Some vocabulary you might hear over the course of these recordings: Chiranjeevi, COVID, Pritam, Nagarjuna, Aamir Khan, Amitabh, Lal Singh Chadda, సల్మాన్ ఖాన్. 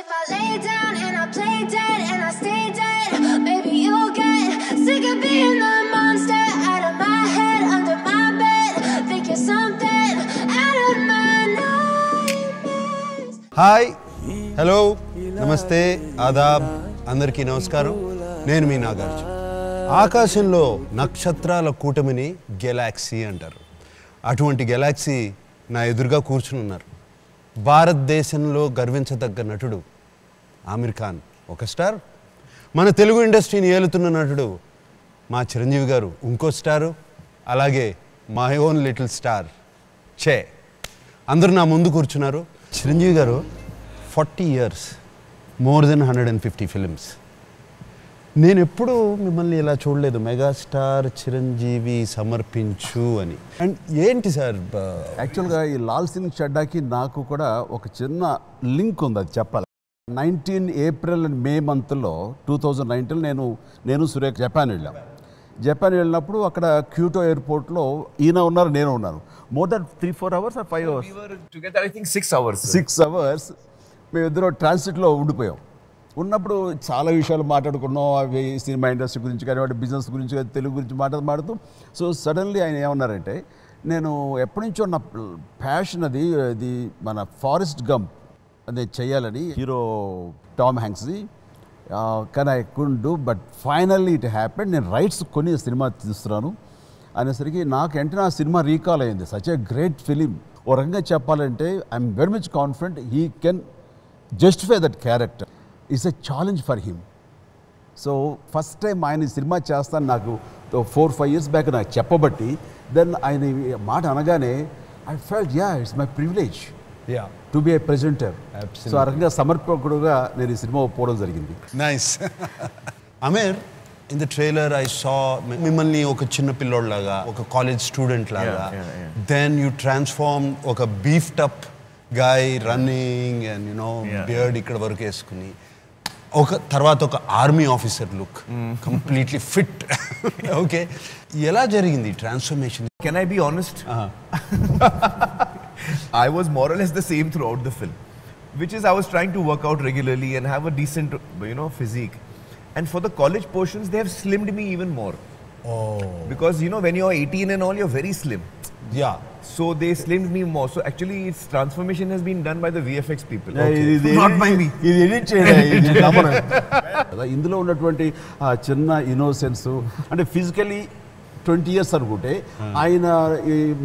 if I lay down and I play dead and I stay dead, maybe you'll get sick of being the monster out of my head, under my bed. Think you're something out of my nightmares. Hi, hello, namaste, adab, andarki namaskaram. Nenu Mee Nagarjuna. ఆకాశంలో నక్షత్రాల కూటమిని Galaxy అంటారు. అటువంటి Galaxy నా ఎదురుగా కూర్చుని ఉన్నారు. భారతదేశంలో గర్వించదగ్గ నటుడు ఆమిర్ ఖాన్ ఒక స్టార్, మన తెలుగు ఇండస్ట్రీని ఏలుతున్న నటుడు మా చిరంజీవి గారు ఇంకో స్టారు, అలాగే మై ఓన్ లిటిల్ స్టార్ చే అందరూ నా ముందు కూర్చున్నారు. చిరంజీవి గారు 40 years, more than 150 films. నేను ఎప్పుడూ మిమ్మల్ని ఇలా చూడలేదు మెగాస్టార్ చిరంజీవి సమర్పించు అని. అండ్ ఏంటి సార్, యాక్చువల్గా ఈ లాల్ సింగ్ చడ్డాకి నాకు కూడా ఒక చిన్న లింక్ ఉంది, అది చెప్పాలి. 19 April and May మంత్లో 2019 నేను సురేఖ జపాన్ వెళ్ళాం. జపాన్ వెళ్ళినప్పుడు అక్కడ క్యూటో ఎయిర్పోర్ట్లో ఈయన ఉన్నారు, నేను ఉన్నాను. మోర్ దాన్ 6 hours మేమిద్దరూ ట్రాన్సిట్లో ఉండిపోయాం. ఉన్నప్పుడు చాలా విషయాలు మాట్లాడుకున్నాం, అవి సినిమా ఇండస్ట్రీ గురించి కానీ బిజినెస్ గురించి కానీ తెలుగు గురించి మాట్లాడుతూ. సో సడన్లీ ఆయన ఏమన్నారంటే, నేను ఎప్పటి నుంచో నా ప్యాషన్ అది మన ఫారెస్ట్ గంప్ అది చేయాలని, హీరో టామ్ హ్యాంక్స్ది, కానీ I couldn't do, but finally it happened. నేను రైట్స్ కొని సినిమా తీస్తున్నాను అనేసరికి నాకు వెంటనే ఆ సినిమా రీకాల్ అయింది. Such a great film. ఓ రకంగా చెప్పాలంటే I'm very much confident he can justify that character. It's a challenge for him. So first time ఆయన సినిమా చేస్తాను నాకు 4-5 years బ్యాక్ నాకు చెప్పబట్టి, దెన్ ఆయన మాట అనగానే I felt yeah it's my privilege to be a presenter. So ఆ రకంగా సమర్పకుడుగా నేను ఈ సినిమా పోవడం జరిగింది. Nice Aamir, in the trailer I saw మిమ్మల్ని ఒక చిన్న పిల్లోడ్లాగా, ఒక కాలేజ్ స్టూడెంట్ లాగా, దెన్ యూ ట్రాన్స్ఫార్మ్ ఒక beefed up guy running and you know beard ఇక్కడ వరకు వేసుకుని, ఒక తర్వాత ఒక army officer look, completely fit. Okay, ఎలా జరిగింది transformation? Can I be honest? I was more or less the same throughout the film, which is I was trying to work out regularly and have a decent physique. And for the college portions they have slimmed me even more, because when you are 18 and all, you're very slim. Yeah. So they slimmed me more. So actually, its transformation has been done by the VFX people. Yeah, okay. Not by me. He didn't change. ఇందులో ఉన్నటువంటి ఆ చిన్న innocence అంటే physically 20 years అనుకుంటే, ఆయన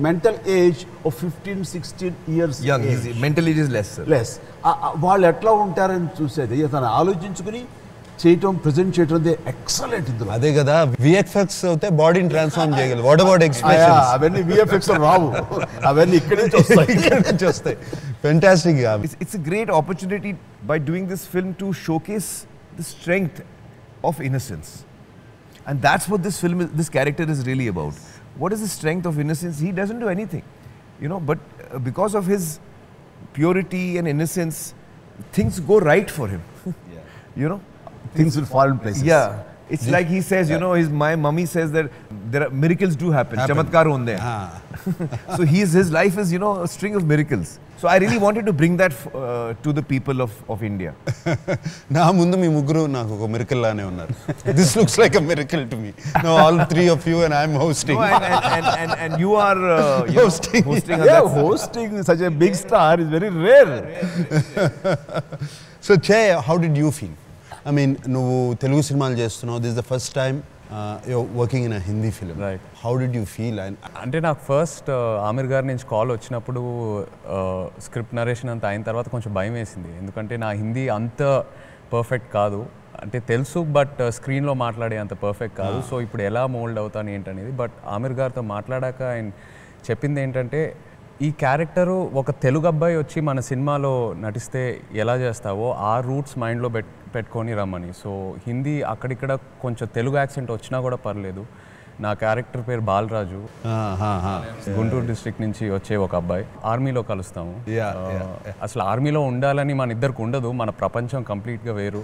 mental age 15-16 years. Young. Mental age is less. Less. వాళ్ళు ఎట్లా ఉంటారని చూసేది తను ఆలోచించుకుని చేయటం, ప్రెజెంట్ చేయటం ఎక్సలెంట్. ఇందులో అదే కదా, విఎఫ్ఎక్స్ అయితే బాడీని ట్రాన్స్ఫార్మ్ చేయగలరు. What about expressions? అవన్నీ విఎఫ్ఎక్స్ రావు, అవన్నీ ఇక్కడి నుంచి వస్తాయి, ఇక్కడి నుంచి వస్తాయి. Fantastic. It's a great opportunity by doing this film to showcase the strength of innocence, and that's what this film, this character is really about. What is the strength of innocence? He doesn't do anything, but because of his purity and innocence, things go right for him. Things will fall in places. Yeah, it's like he says, my mummy says that there are miracles do happen. Chamatkar honde. Haan. So his life is, a string of miracles. So I really wanted to bring that to the people of India. Na mundu mi muguru naaku oka miracle laane unnaru. This looks like a miracle to me. No, all three of you and I am hosting. No, and you are hosting. Hosting such a big star is very rare. So Jay, how did you feel? I mean, నువ్వు తెలుగు సినిమాలు చేస్తున్నావు, this the first time your working in a Hindi film, right? How did you feel? అంటే నాకు first Aamir గారి నుంచి call వచ్చినప్పుడు script narration అంతా అయిన తర్వాత కొంచెం భయం వేసింది, ఎందుకంటే నా హిందీ అంత పర్ఫెక్ట్ కాదు, అంటే తెలుసు బట్ స్క్రీన్లో మాట్లాడే అంత పర్ఫెక్ట్ కాదు. సో ఇప్పుడు ఎలా మోల్డ్ అవుతాను ఏంటనేది. బట్ ఆమిర్ గారితో మాట్లాడాక ఆయన చెప్పింది ఏంటంటే, ఈ క్యారెక్టరు ఒక తెలుగు అబ్బాయి వచ్చి మన సినిమాలో నటిస్తే ఎలా చేస్తావో ఆ రూట్స్ మైండ్లో పెట్టుకొని రమ్మని. సో హిందీ అక్కడిక్కడ కొంచెం తెలుగు యాక్సెంట్ వచ్చినా కూడా పర్లేదు. నా క్యారెక్టర్ పేరు బాలరాజు, గుంటూరు డిస్ట్రిక్ట్ నుంచి వచ్చే ఒక అబ్బాయి. ఆర్మీలో కలుస్తాము. అసలు ఆర్మీలో ఉండాలని మన ఇద్దరికి ఉండదు, మన ప్రపంచం కంప్లీట్గా వేరు.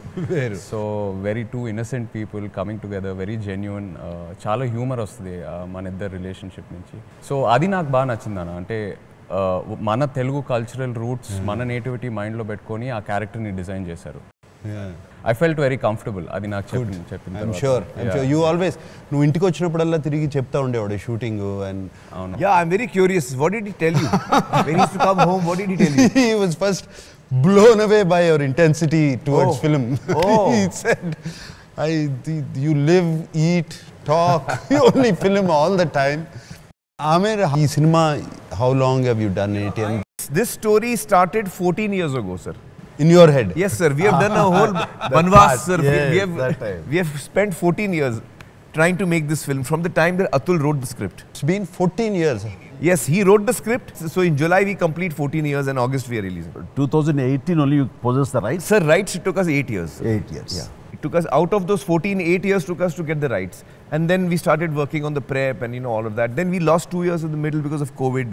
So very two innocent people coming together, very genuine. చాలా హ్యూమర్ వస్తుంది మన ఇద్దరు రిలేషన్షిప్ నుంచి. సో అది నాకు బాగా నచ్చింది అన్న. అంటే మన తెలుగు కల్చరల్ రూట్స్ మన నేటివిటీ మైండ్లో పెట్టుకొని ఆ క్యారెక్టర్ని డిజైన్ చేశారు. I felt very comfortable. అది నాకు చెప్పింది. I'm sure you always నువ్వు ఇంటికి వచ్చినప్పుడల్లా తిరిగి చెప్తా ఉండేవాడు shooting and yeah, I'm very curious. What did he tell you? When he used to come home, what did he tell you? He was first blown away by your intensity towards film. He said, you live, eat, talk, you only film all the time. Aamir, this cinema, how long have you done it? And this story started 14 years ago, sir. In your head? Yes, sir. We have done a whole Banwas, sir. Yes, we have spent 14 years trying to make this film from the time that Atul wrote the script. It's been 14 years. Yes, he wrote the script. So in July we complete 14 years and August we are releasing. 2018 only you possess the rights? Sir, rights took us 8 years. 8 years. Yeah. It took us out of those 14, 8 years took us to get the rights. And then we started working on the prep and you know all of that. Then we lost 2 years in the middle because of COVID.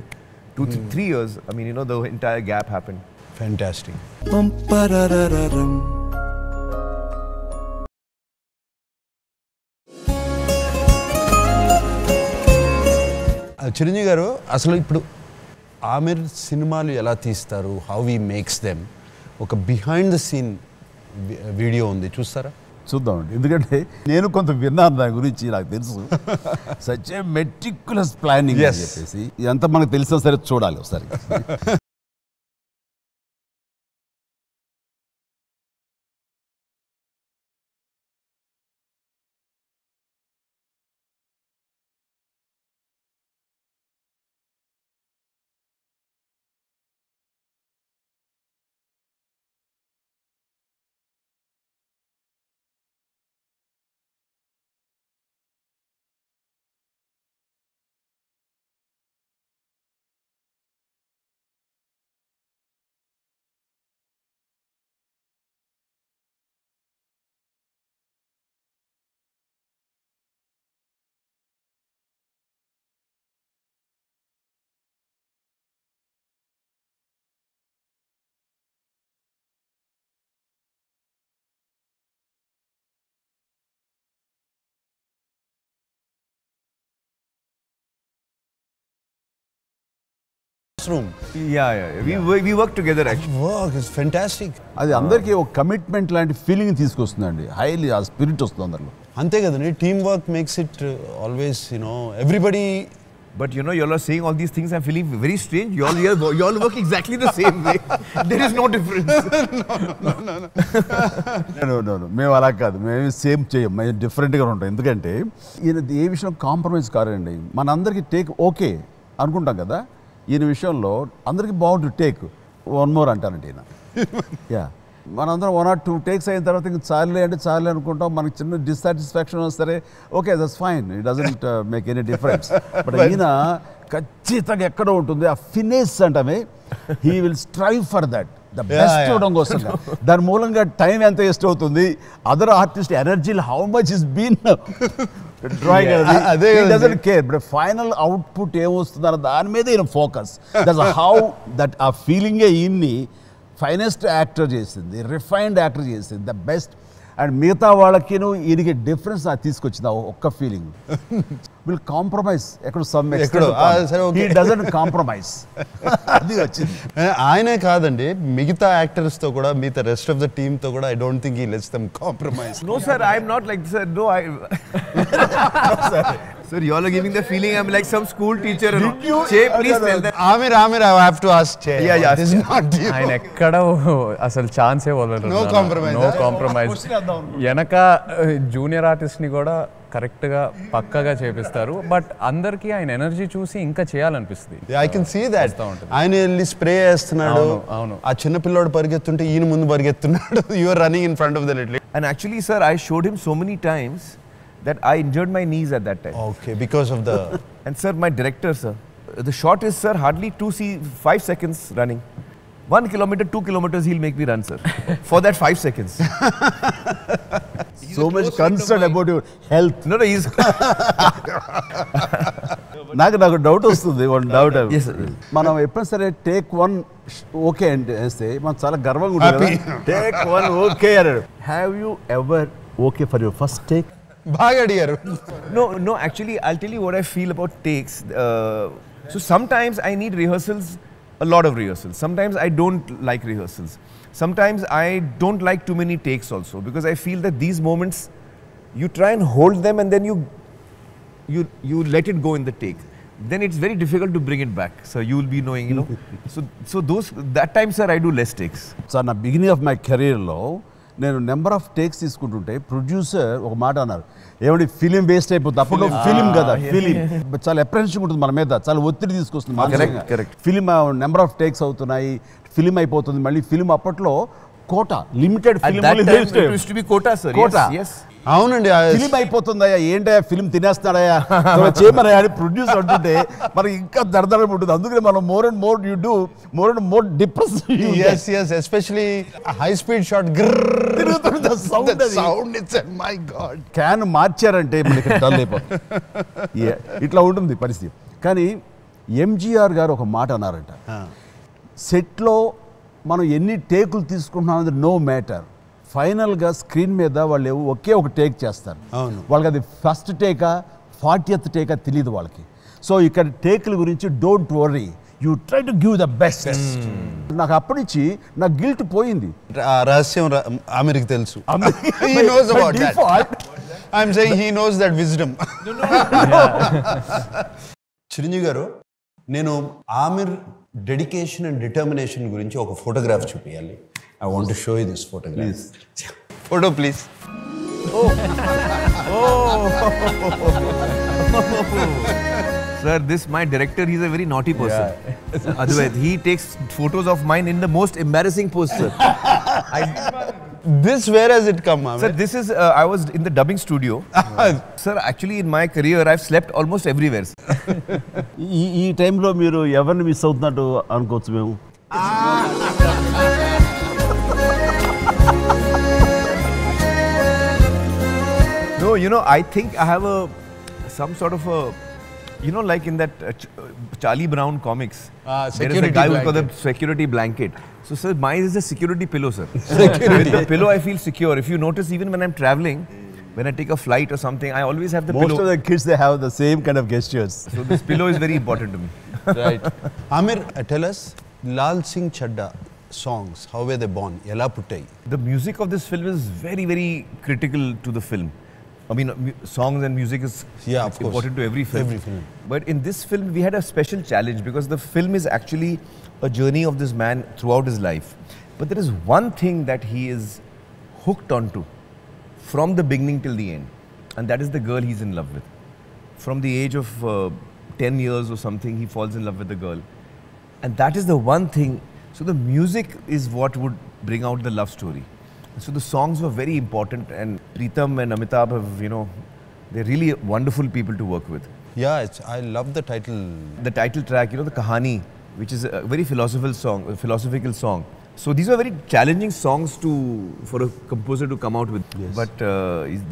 2-3 years. I mean, you know, the entire gap happened. Fantastic. Chiranjeevi garu, asalu ippudu Aamir cinemalu ela teestaru, how he makes them, oka behind the scene video undi chustara? Chuddam andi, endukante nenu kontha vinnanu da gurinchi naaku telusu. Such a meticulous planning ani cheppesi anta manaku telusina sare chudali osari. Room. We work together actually. Work is fantastic. అది అందరికీ ఒక commitment లాంటి feeling తీసుకొస్తుందండి. Highly ఆ spirit వస్తుంది అందరిలో. అంతే కదండి, team work makes it always, you know, everybody. But you know, you all are saying all these things, I'm feeling very strange. You all work exactly the same way. There is no difference. No. మేము అలా కాదు, మేము same చేయం, మేము డిఫరెంట్గా ఉంటాం. ఎందుకంటే ఏ విషయంలో కాంప్రమైజ్ కారండి. మనందరికీ టేక్ ఓకే అనుకుంటాం కదా, ఈయన విషయంలో అందరికీ బాగుంటు టేక్ 1 more అంటానండి. ఈయన యా మనందరం 1 or 2 టేక్స్ అయిన తర్వాత ఇంకా చాలే అంటే చాలే అనుకుంటాం. మనకి చిన్న డిస్సాటిస్ఫాక్షన్ వస్తే okay that's fine, it doesn't make any difference. But ఈయన ఖచ్చితంగా ఎక్కడ ఉంటుంది ఆ ఫినిష్ అంటమే, he will strive for that the best చూడడం కోసం. దాని మూలంగా టైం ఎంత వేస్ట్ అవుతుంది, other artist energy how much is been drawing. He doesn't care, but final output ఏమొస్తుందన్న దాని మీద ఈయన ఫోకస్. దట్స్ హౌ దట్ ఆ ఫీలింగే ఈయన్ని ఫైనెస్ట్ యాక్టర్ చేసింది, రిఫైన్డ్ యాక్టర్ చేసింది, ద బెస్ట్. అండ్ మిగతా వాళ్ళకి ఈయనకి డిఫరెన్స్ నాకు తీసుకొచ్చింది ఆ ఒక్క ఫీలింగ్. విల్ కాంప్రమైజ్ ఎక్కడో some extent, he doesn't compromise, అది వచ్చింది. ఆయనే కాదండి, మిగతా యాక్టర్స్తో కూడా, మిగతా రెస్ట్ ఆఫ్ ద టీమ్తో కూడా I don't think he lets them compromise. No sir, I'm not like sir. No I Sir, you all are giving the feeling I'm like some school teacher. Che, please tell them. Aamir, I have to ask Che. Yeah. This is not you. I nekkada asal chance e valadu. No compromise. No compromise. Yenaka junior artist ni kuda correct ga pakkaga chepistaru. But andarki ayin energy chusi inka cheyalanipistundi. I can see that. Ayin elli spray chestunnadu. Avunu. Aa chinna pillodu parigettunte eenu mundu parigettunnadu. You are running in front of the little. And actually sir, I showed him so many times that I injured my knees at that time. Okay, because of the... And sir, my director, sir, the shot is, sir, hardly 5 seconds running. 1 kilometer, 2 kilometers, he'll make me run, sir. For that 5 seconds. So much concern about your health. No, he's... నాకు doubt వస్తుంది, one doubt. మనం ఎప్పుడు సరే take 1 okay అంటే వేస్తే మనం చాలా గర్వంగా ఉంటుంది. టేక్ 1 ఓకే అన్నాడు. Have you ever okay for your first take? బాగా అడిగారు. No, actually I'll tell you what I feel about takes. So sometimes I need rehearsals, a lot of rehearsals. Sometimes I don't like rehearsals. Sometimes I don't like too many takes also, because I feel that these moments, you try and hold them and then you let it go in the take. Then it's very difficult to bring it back. So you'll be knowing, you know. So those, that time, sir, I do less takes. So in the beginning of my career, నేను number of takes తీసుకుంటుంటే producer ఒక మాట అన్నారు, ఏమంటే film waste అయిపోతుంది, అప్పుడు film కదా, film చాలా అప్రెన్షన్ ఉంటుంది మన మీద, చాలా ఒత్తిడి తీసుకొస్తుంది, ఫిలిం నెంబర్ ఆఫ్ టేక్స్ అవుతున్నాయి, ఫిలిం అయిపోతుంది, మళ్ళీ ఫిలిం అప్పట్లో కోటా, లిమిటెడ్ ఫిలిం కోటా. అవునండి, ఫిలిం అయిపోతుందయ్యా, ఏంటయ్యా ఫిలిం తినేస్తున్నాడయ్యా చేయమనయ్యా అని ప్రొడ్యూసర్ అంటుంటే మనకి ఇంకా దరదరం ఉంటుంది. అందుకని మనం more and more you do, more and more depress. Yes yes, especially high speed shot తిరుగుతుంది, sound it's my God. Can మార్చారంటే మనకి డల్ అయిపోతుంది, ఇట్లా ఉంటుంది పరిస్థితి. కానీ ఎంజీఆర్ గారు ఒక మాట అన్నారంట, సెట్లో మనం ఎన్ని టేకులు తీసుకుంటున్నాం అనేది నో మ్యాటర్, ఫైనల్గా స్క్రీన్ మీద వాళ్ళు ఒకే ఒక టేక్ చేస్తారు. వాళ్ళకి అది ఫస్ట్ టేకా 40th టేకా తెలియదు వాళ్ళకి. సో ఇక్కడ టేకుల గురించి don't worry, you try to give the best. నాకు అప్పటి నుంచి నా గిల్ట్ పోయింది. రహస్యం ఆమీర్కి తెలుసు. చిరంజీవి గారు, నేను ఆమీర్ డెడికేషన్ అండ్ డిటర్మినేషన్ గురించి ఒక ఫోటోగ్రాఫ్ చూపించాలి. I want to show you this photograph. Please. Photo, please. Oh. Oh. Sir, this my director, he's a very naughty person. Yeah. Otherwise, he takes photos of mine in the most embarrassing posture. This, where has it come, Aamir? Sir, this is, I was in the dubbing studio. Sir, actually in my career, I've slept almost everywhere. Ee time lo meeru evarni miss avutunnattu anukochu memu. No, you know, I think I have some sort of a, you know, like in that Charlie Brown comics, there is a guy who's got a security blanket. So, sir, mine is a security pillow, sir. Security. With the pillow, I feel secure. If you notice, even when I'm traveling, when I take a flight or something, I always have the pillow. Most of the kids, they have the same kind of gestures. So, this pillow is very important to me. Right. Aamir, tell us, Lal Singh Chadda songs, how were they born? Yala Puttai. The music of this film is very, very critical to the film. I mean, songs and music is important to every film. But in this film, we had a special challenge because the film is actually a journey of this man throughout his life. But there is one thing that he is hooked onto from the beginning till the end, and that is the girl he's in love with. From the age of 10 years or something, he falls in love with the girl. And that is the one thing. So the music is what would bring out the love story. So the songs were very important, and Pritam and Amitabh have, you know, they're really wonderful people to work with. Yeah, I love the title. The title track, you know, the Kahani, which is a very philosophical song. So these were very challenging songs for a composer to come out with. Yes. But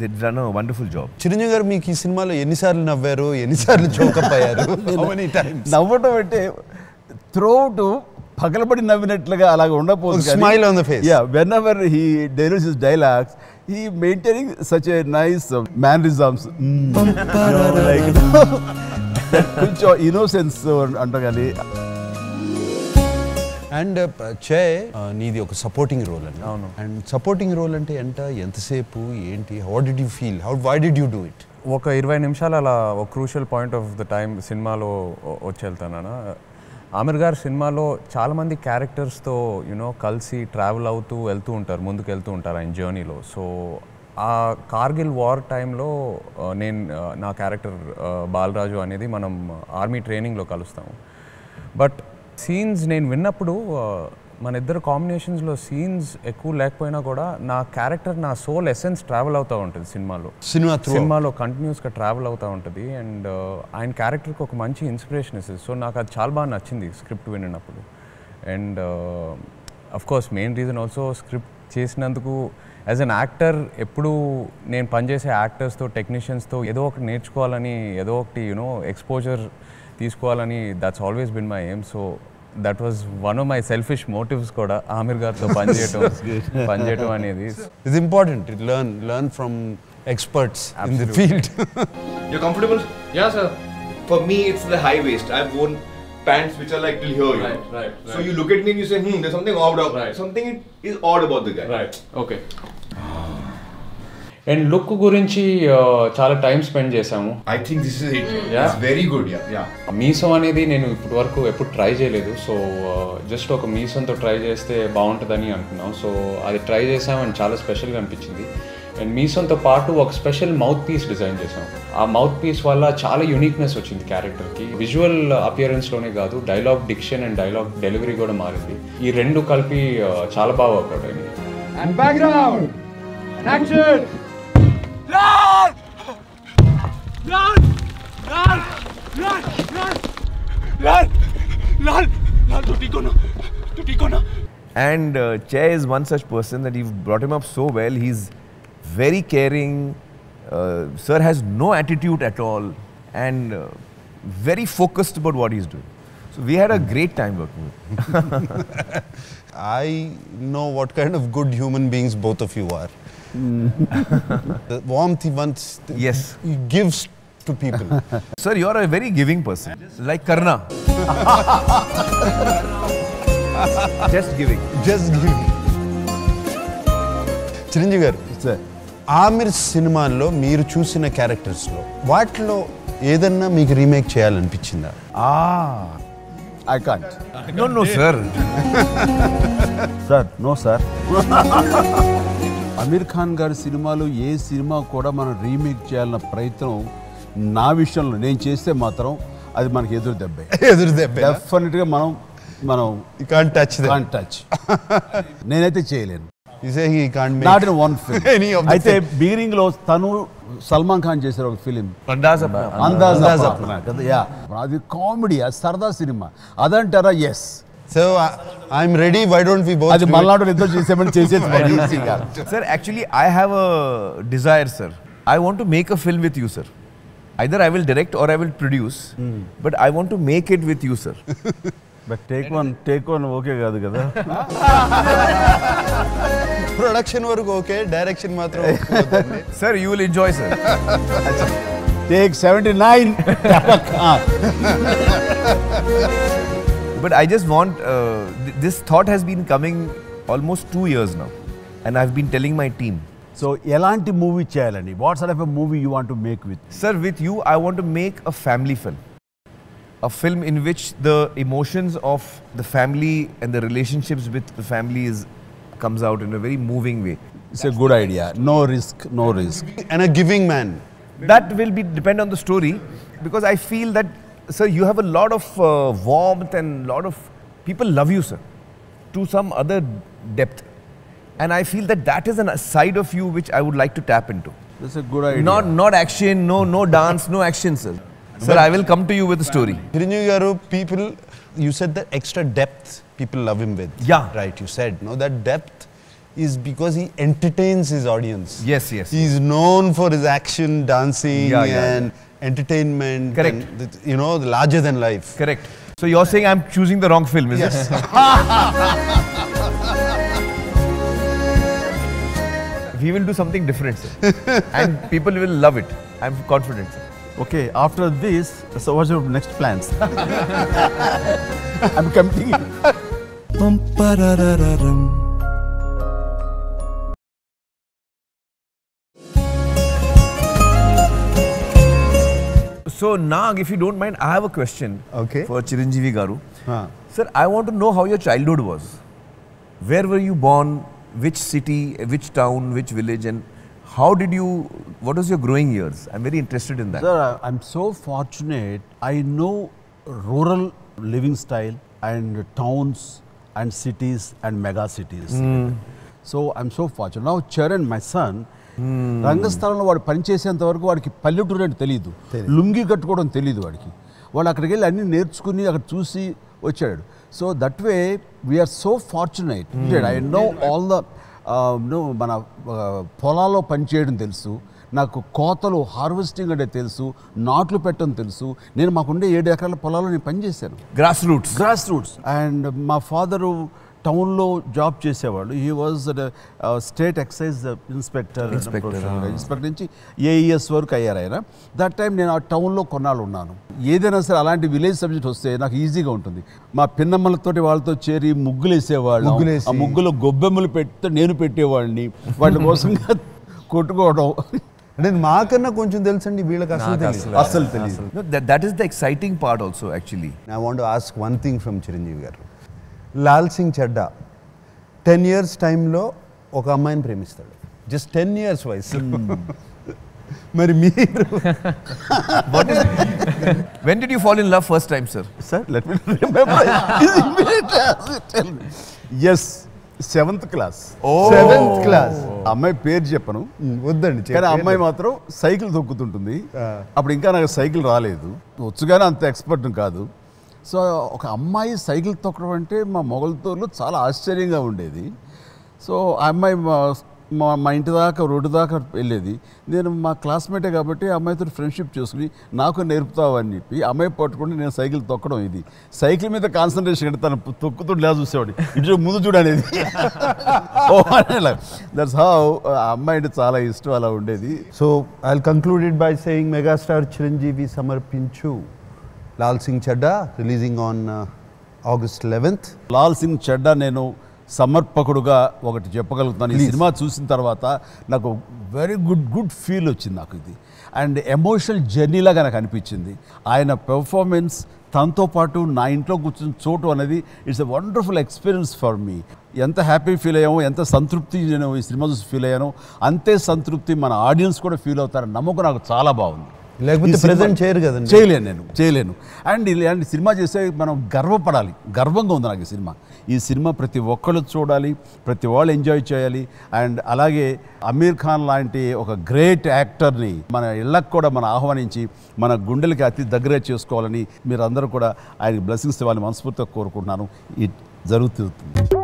they've done a wonderful job. Chiranjeevi garu, meeku ee cinemalo ennisaarlu navvaru, ennisaarlu joke up ayyaru? How many times? Navvatam ante throughout పగలబడి నవ్వినట్లుగా అలాగే ఉండకపోతుంది. Smile on the face. Ya, whenever he delivers his dialogues, he maintaining such a nice mannerisms. Like కొంచెం innocence అంటగాని. And చే నీది ఒక supporting role అండి. అవును. అండ్ సపోర్టింగ్ రోల్ అంటే ఎంతసేపు ఏంటి, how did you feel, why did you do it? ఒక 20 నిమిషాలు అలా ఒక crucial point of the time సినిమాలో వచ్చి వెళ్తానా. ఆమీర్ గారు సినిమాలో చాలామంది క్యారెక్టర్స్తో యూనో కలిసి ట్రావెల్ అవుతూ వెళ్తూ ఉంటారు, ముందుకు వెళ్తూ ఉంటారు ఆయన జర్నీలో. సో ఆ కార్గిల్ వార్ టైంలో నేను నా క్యారెక్టర్ బాలరాజు అనేది మనం ఆర్మీ ట్రైనింగ్లో కలుస్తాము. బట్ సీన్స్ నేను విన్నప్పుడు మన ఇద్దరు కాంబినేషన్స్లో సీన్స్ ఎక్కువ లేకపోయినా కూడా నా క్యారెక్టర్, నా సోల్ ఎసెన్స్ ట్రావెల్ అవుతూ ఉంటుంది సినిమాలో కంటిన్యూస్గా ట్రావెల్ అవుతూ ఉంటుంది. అండ్ ఆయన క్యారెక్టర్కి ఒక మంచి ఇన్స్పిరేషన్ ఇస్తుంది. సో నాకు అది చాలా బాగా నచ్చింది స్క్రిప్ట్ విన్నప్పుడు. And of course main reason also script చేసినందుకు యాజ్ అన్ యాక్టర్ ఎప్పుడు నేను పనిచేసే యాక్టర్స్తో, టెక్నీషియన్స్తో ఏదో ఒకటి నేర్చుకోవాలని, ఏదో ఒకటి యూనో ఎక్స్పోజర్ తీసుకోవాలని, that's always been my aim. So that was one of my selfish motives kuda, Aamir gartho panjeyatam anedi. It's important to learn from experts. Absolutely. In the field. You're comfortable? Yeah, sir. For me, it's the high waist. I've worn pants which are like till here. Right, you know? So you look at me and you say, there's something odd about something is odd about the guy. Okay. And look gurinchi chaala time spend chesamu. I think this is it. It's very good. Meeso anedi nenu ippudu varaku eppudu try cheyaledu, so just oka meeson tho try cheste baaguntadani antunna, so adi try chesam and chaala special ga anpichindi. And meeson tho paatu oka special mouth piece design chesam. Aa mouth piece valla chaala uniqueness ochindi character ki, visual appearance lone gaadu, dialogue diction and dialogue delivery kuda marindi. Ee rendu kalpi chaala baa work out ayindi. And background and action. Run! Run! Run! Run! Run! Run! Run! Run! Tutikona! And Che is one such person that you've brought him up so well. He's very caring. Sir has no attitude at all and very focused about what he's doing. So we had a great time working with him. I know what kind of good human beings both of you are. The warmth he wants, he gives to people. Sir, you are a very giving person, like Karna. Just giving. Just giving. Chiranjeevi garu, sir, Aamir cinema lo meer choosina characters lo vaatlo edanna meeku remake cheyalanipichinda? I can't. No, no, sir. Sir, no, sir. Aamir Khan గారి సినిమాలో ఏ cinema కూడా మనం remake చేయాలన్న ప్రయత్నం నా విషయంలో నేను చేస్తే మాత్రం అది మనకి ఎదురు దెబ్బే డెఫినెట్గా మనం you can't touch that, can't touch. నేనైతే చేయలేను. You say he can't make not in one film. అయితే బిగినింగ్ లో తను సల్మాన్ ఖాన్ చేశారు ఒక ఫిలిం అందాజ్ అప్నా కదా, అది కామెడీ, అది సరదా సినిమా, అదంటారా? So I'm ready. Why don't we both? Sir, actually, I have a desire, sir. I want to make a film with you, sir. Either I will direct or I will produce, but I want to make it with you, sir. But take one, okay, kada. Production work okay, direction matra. Sir, you will enjoy, sir. Take 79. But I just want, this thought has been coming almost 2 years now, and I've been telling my team. So, elanti movie cheyalani? What sort of a movie you want to make with? Sir, with you, I want to make a family film. A film in which the emotions of the family and the relationships with the family comes out in a very moving way. It's a good idea. No risk. And a giving man. That will depend on the story, because I feel that, sir, you have a lot of warmth and lot of people love you, sir, to some other depth, and I feel that that is a side of you which I would like to tap into. That's a good idea. Not action, no dance, no action, sir. Sir, I will come to you with a story. Chiranjeevi garu, people, you said that extra depth people love him with. Yeah. Right, you said, no, that depth is because he entertains his audience. Yes. He's known for his action, dancing, and entertainment. Correct. And you know, the larger than life. Correct. So you're saying I'm choosing the wrong film, is it? We will do something different, sir. And people will love it. I'm confident, sir. Okay, after this, so what's your next plans? I'm coming. So, Nag, if you don't mind, I have a question for Chiranjeevi garu. Sir, I want to know how your childhood was. Where were you born? Which city, which town, which village, and how did you, what was your growing years? I'm very interested in that. Sir, I'm so fortunate. I know rural living style and towns and cities and mega cities. So, I'm so fortunate. Now, Charan, my son, రంగస్థలంలో వాడు పనిచేసేంత వరకు వాడికి పల్లెటూరు అంటే తెలీదు, లుంగి కట్టుకోవడం తెలీదు వాడికి. వాడు అక్కడికి వెళ్ళి అన్నీ నేర్చుకుని అక్కడ చూసి వచ్చాడు. So that way we're so fortunate. I know all the మన పొలాల్లో పనిచేయడం తెలుసు నాకు, కోతలు హార్వెస్టింగ్ అంటే తెలుసు, నాట్లు పెట్టడం తెలుసు. నేను మాకుండే 7 ఎకరాల పొలాల్లో నేను పనిచేశాను. Grass roots. అండ్ మా ఫాదరు టౌన్లో జాబ్ చేసేవాళ్ళు. He was state excise inspector, inspector నుంచి ఏఈఎస్ వరకు అయ్యారు ఆయన. దట్ టైం నేను ఆ టౌన్లో కొన్నాళ్ళు ఉన్నాను. ఏదైనా సరే అలాంటి విలేజ్ సబ్జెక్ట్ వస్తే నాకు ఈజీగా ఉంటుంది. మా పిన్నమ్మలతోటి వాళ్ళతో చేరి ముగ్గులు వేసేవాళ్ళు, ఆ ముగ్గులో గొబ్బెమ్మలు పెడితే నేను పెట్టేవాడిని, వాటి కోసంగా కొట్టుకోవడం. అంటే మాకన్నా కొంచెం తెలుసండి, వీళ్ళకి అసలు తెలియదు. That is the exciting part also actually. I want to ask one thing from Chiranjeevi garu. Lal Singh Chadda 10 years టైంలో ఒక అమ్మాయిని ప్రేమిస్తాడు, జస్ట్ 10 years వయసు. మరి మీరు when did you fall in love first time, sir? Sir, let me remember. Yes, 7th class. Oh, 7th class. అమ్మాయి పేరు చెప్పను వద్దండి, కానీ అమ్మాయి మాత్రం సైకిల్ తొక్కుతుంటుంది. అప్పుడు ఇంకా నాకు సైకిల్ రాలేదు, వచ్చుగానే అంత ఎక్స్పర్ట్ కాదు. సో ఒక అమ్మాయి సైకిల్ తొక్కడం అంటే మా మొగలతోళ్ళు చాలా ఆశ్చర్యంగా ఉండేది. సో ఆ అమ్మాయి మా ఇంటి దాకా రోడ్డు దాకా వెళ్ళేది. నేను మా క్లాస్మేటే కాబట్టి ఆ అమ్మాయితో ఫ్రెండ్షిప్ చేసుకుని నాకు నేర్పుతావు అని చెప్పి అమ్మాయి పట్టుకుంటే నేను సైకిల్ తొక్కడం. ఇది సైకిల్ మీద కాన్సన్ట్రేషన్ అంటే తను తొక్కుతుండేలా చూసేవాడు, ఇటు ముందు చూడనేది. దట్స్ హౌ ఆ అమ్మాయి అంటే చాలా ఇష్టం, అలా ఉండేది. So I will concluded by saying megastar Chiranjeevi సమర్పించు Lal Singh Chaddha, releasing on August 11th. Lal Singh Chaddha నేను సమర్పకుడుగా ఒకటి చెప్పగలుగుతాను. ఈ సినిమా చూసిన తర్వాత నాకు వెరీ గుడ్ ఫీల్ వచ్చింది నాకు ఇది, అండ్ ఎమోషనల్ జర్నీలాగా నాకు అనిపించింది. ఆయన పెర్ఫార్మెన్స్, తనతో పాటు నా ఇంట్లో కూర్చుని చోటు అనేది it's a wonderful experience for me. ఎంత హ్యాపీ ఫీల్ అయ్యామో, ఎంత సంతృప్తి నేను ఈ సినిమా చూసి ఫీల్ అయ్యానో, అంతే సంతృప్తి మన ఆడియన్స్ కూడా ఫీల్ అవుతారని నమ్మకం నాకు చాలా బాగుంది. లేకపోతే ప్రెజెంట్ చేయరు కదండి, చేయలేను, నేను చేయలేను. అండ్ ఇలాంటి సినిమా చేస్తే మనం గర్వపడాలి, గర్వంగా ఉంది నాకు ఈ సినిమా. ఈ సినిమా ప్రతి ఒక్కళ్ళు చూడాలి, ప్రతి వాళ్ళు ఎంజాయ్ చేయాలి. అండ్ అలాగే అమీర్ ఖాన్ లాంటి ఒక గ్రేట్ యాక్టర్ని మన ఇళ్ళకు కూడా మనం ఆహ్వానించి మన గుండెలకి అతి దగ్గర చేసుకోవాలని మీరందరూ కూడా ఆయనకి బ్లెస్సింగ్స్ ఇవ్వాలని మనస్ఫూర్తిగా కోరుకుంటున్నాను. ఇది జరుగుతుంది.